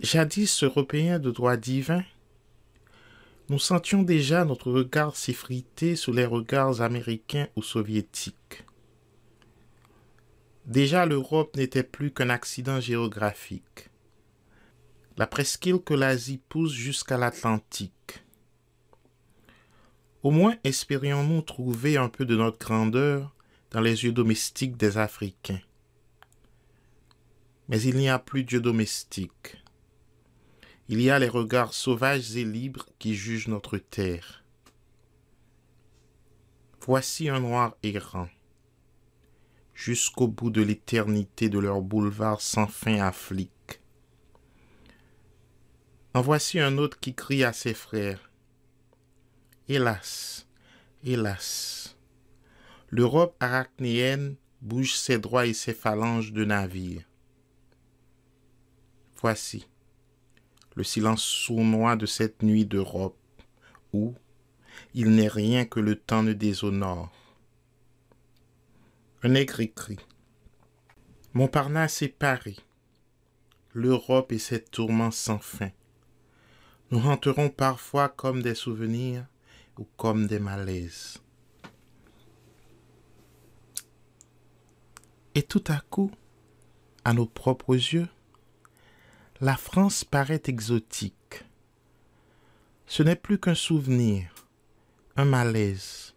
Jadis européens de droit divin, nous sentions déjà notre regard s'effriter sous les regards américains ou soviétiques. Déjà l'Europe n'était plus qu'un accident géographique, la presqu'île que l'Asie pousse jusqu'à l'Atlantique. Au moins espérions-nous trouver un peu de notre grandeur dans les yeux domestiques des Africains. Mais il n'y a plus d'yeux domestiques. Il y a les regards sauvages et libres qui jugent notre terre. Voici un noir errant, jusqu'au bout de l'éternité de leur boulevard sans fin afflique. En voici un autre qui crie à ses frères. Hélas, hélas, l'Europe arachnéenne bouge ses droits et ses phalanges de navires. Voici le silence sournois de cette nuit d'Europe, où il n'est rien que le temps ne déshonore. Un nègre écrit « Montparnasse et Paris, l'Europe et ses tourments sans fin, nous hanterons parfois comme des souvenirs ou comme des malaises. » Et tout à coup, à nos propres yeux, la France paraît exotique. Ce n'est plus qu'un souvenir, un malaise,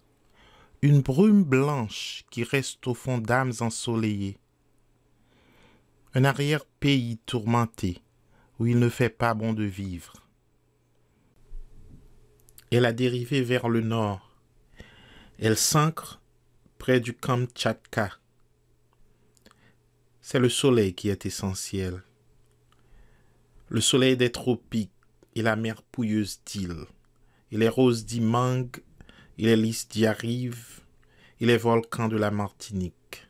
une brume blanche qui reste au fond d'âmes ensoleillées. Un arrière-pays tourmenté où il ne fait pas bon de vivre. Elle a dérivé vers le nord. Elle s'ancre près du Kamtchatka. C'est le soleil qui est essentiel. Le soleil des tropiques et la mer pouilleuse d'îles, et les roses d'Imang, et les lys d'Yariv, et les volcans de la Martinique.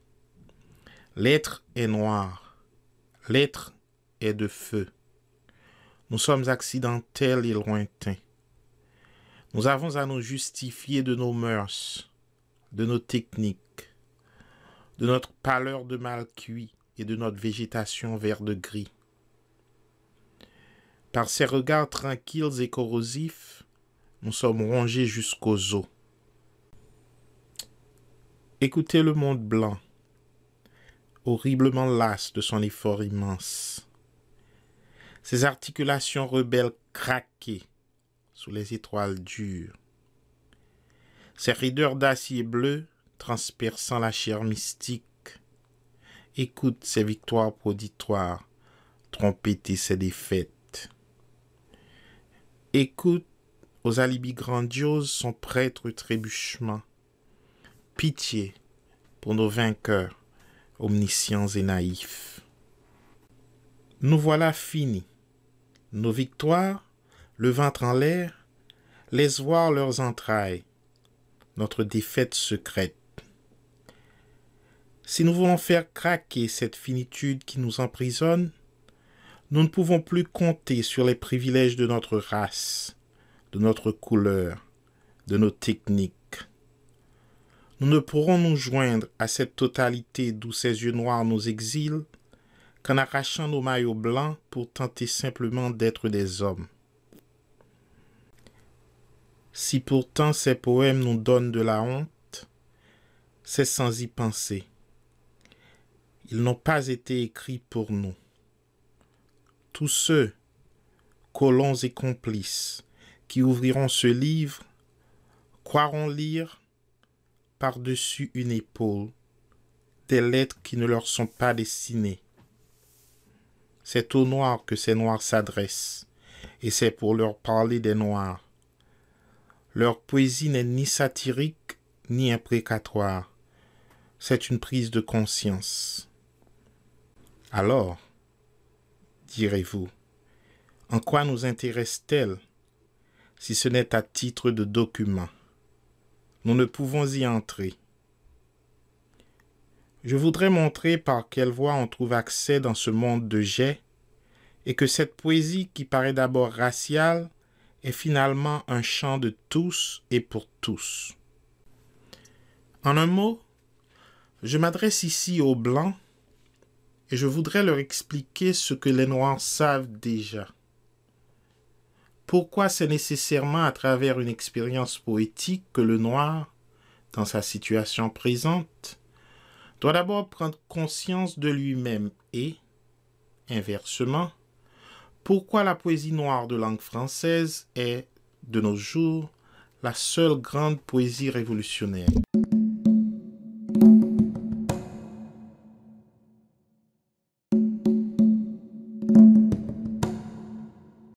L'être est noir, l'être est de feu. Nous sommes accidentels et lointains. Nous avons à nous justifier de nos mœurs, de nos techniques, de notre pâleur de mal cuit et de notre végétation vert de gris. Par ces regards tranquilles et corrosifs, nous sommes rongés jusqu'aux os. Écoutez le monde blanc, horriblement las de son effort immense. Ses articulations rebelles craquaient sous les étoiles dures. Ses raideurs d'acier bleu, transperçant la chair mystique, écoutent ses victoires proditoires, trompetter ses défaites. Écoute aux alibis grandioses son prêtre trébuchement. Pitié pour nos vainqueurs, omniscients et naïfs. Nous voilà finis. Nos victoires, le ventre en l'air, laisse voir leurs entrailles, notre défaite secrète. Si nous voulons faire craquer cette finitude qui nous emprisonne, nous ne pouvons plus compter sur les privilèges de notre race, de notre couleur, de nos techniques. Nous ne pourrons nous joindre à cette totalité d'où ces yeux noirs nous exilent qu'en arrachant nos maillots blancs pour tenter simplement d'être des hommes. Si pourtant ces poèmes nous donnent de la honte, c'est sans y penser. Ils n'ont pas été écrits pour nous. Tous ceux, colons et complices, qui ouvriront ce livre, croiront lire par-dessus une épaule des lettres qui ne leur sont pas destinées. C'est aux Noirs que ces Noirs s'adressent, et c'est pour leur parler des Noirs. Leur poésie n'est ni satirique ni imprécatoire. C'est une prise de conscience. Alors, direz-vous, en quoi nous intéresse-t-elle, si ce n'est à titre de document? Nous ne pouvons y entrer. Je voudrais montrer par quelle voie on trouve accès dans ce monde de jets, et que cette poésie qui paraît d'abord raciale est finalement un chant de tous et pour tous. En un mot, je m'adresse ici aux Blancs et je voudrais leur expliquer ce que les Noirs savent déjà. Pourquoi c'est nécessairement à travers une expérience poétique que le Noir, dans sa situation présente, doit d'abord prendre conscience de lui-même et, inversement, pourquoi la poésie noire de langue française est, de nos jours, la seule grande poésie révolutionnaire.